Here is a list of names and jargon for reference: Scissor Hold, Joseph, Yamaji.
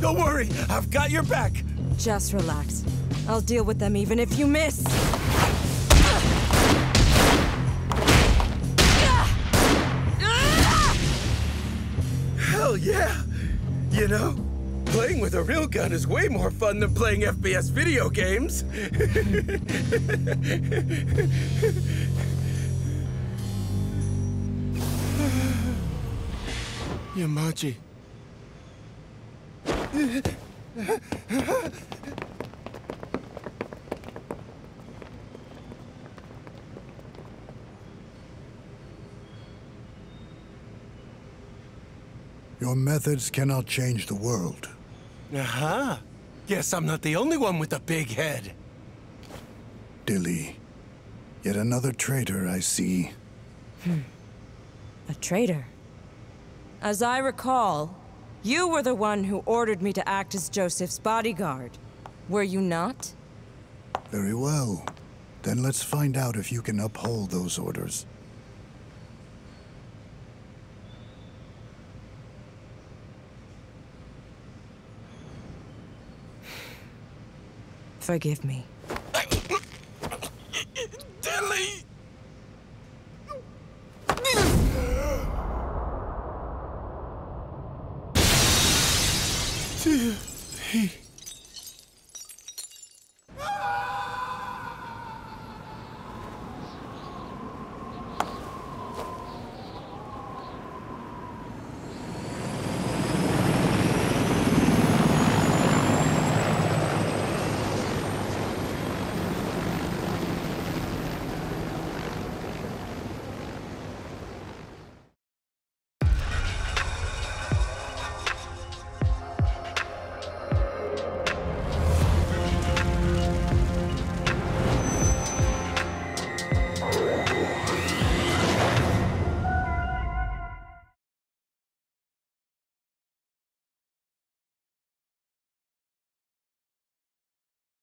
Don't worry, I've got your back. Just relax. I'll deal with them even if you miss. Hell yeah! You know, playing with a real gun is way more fun than playing FPS video games. Yamaji. Your methods cannot change the world. Aha! Guess I'm not the only one with a big head. Dilly. Yet another traitor I see. A traitor? As I recall, you were the one who ordered me to act as Joseph's bodyguard, were you not? Very well. Then let's find out if you can uphold those orders. Forgive me. Dilly! He...